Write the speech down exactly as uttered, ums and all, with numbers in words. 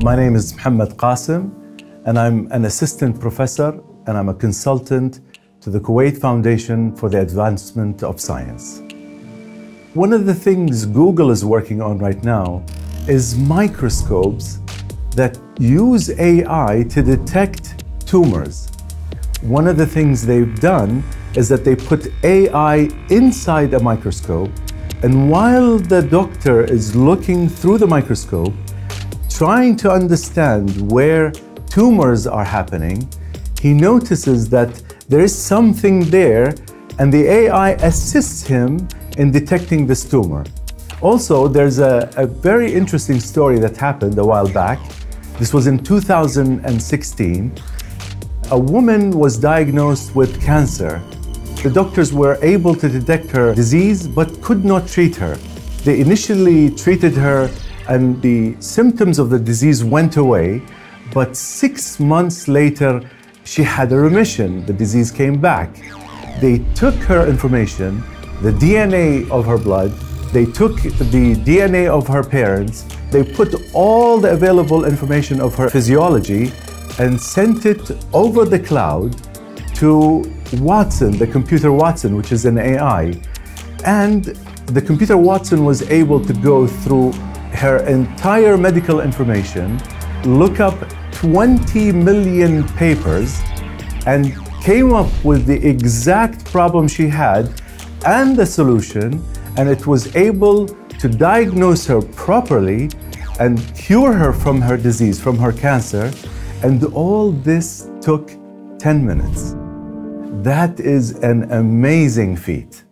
My name is Mohammed Qasim, and I'm an assistant professor, and I'm a consultant to the Kuwait Foundation for the Advancement of Science. One of the things Google is working on right now is microscopes that use A I to detect tumors. One of the things they've done is that they put A I inside a microscope, and while the doctor is looking through the microscope, trying to understand where tumors are happening, he notices that there is something there, and the A I assists him in detecting this tumor. Also, there's a, a very interesting story that happened a while back. This was in two thousand sixteen. A woman was diagnosed with cancer. The doctors were able to detect her disease, but could not treat her. They initially treated her, and the symptoms of the disease went away. But six months later, she had a remission. The disease came back. They took her information, the D N A of her blood, they took the D N A of her parents, they put all the available information of her physiology, and sent it over the cloud to Watson, the computer Watson, which is an A I. And the computer Watson was able to go through her entire medical information, look up twenty million papers, and came up with the exact problem she had and the solution, and it was able to diagnose her properly and cure her from her disease, from her cancer. And all this took ten minutes. That is an amazing feat.